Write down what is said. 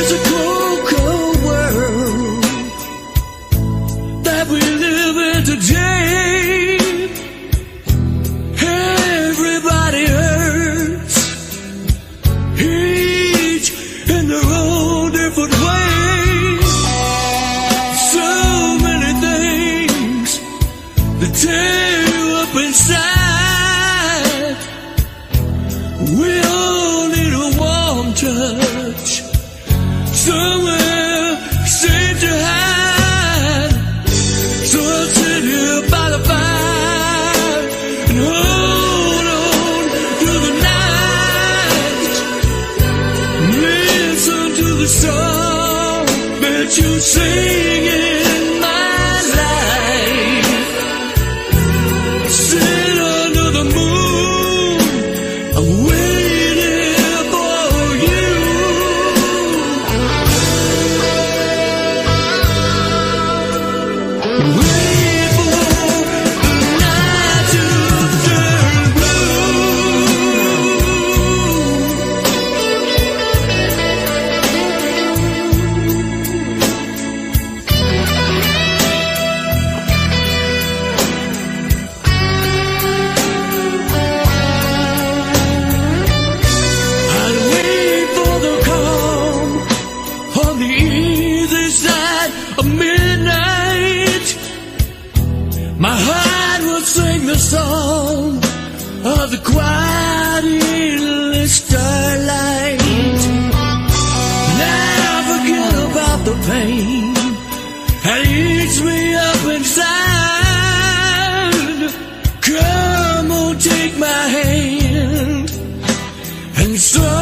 It's a cold, cold world that we live in today. Everybody hurts, each in their own different way. So many things that tear you up inside. We all need a warm touch, somewhere safe to hide. So I'll sit here by the fire and hold on to the night. Listen to the song that you sing in my life. Sit under the moon, I'm waiting for you. My heart will sing the song of the quiet evening starlight. Now forget about the pain that eats me up inside. Come on, take my hand and so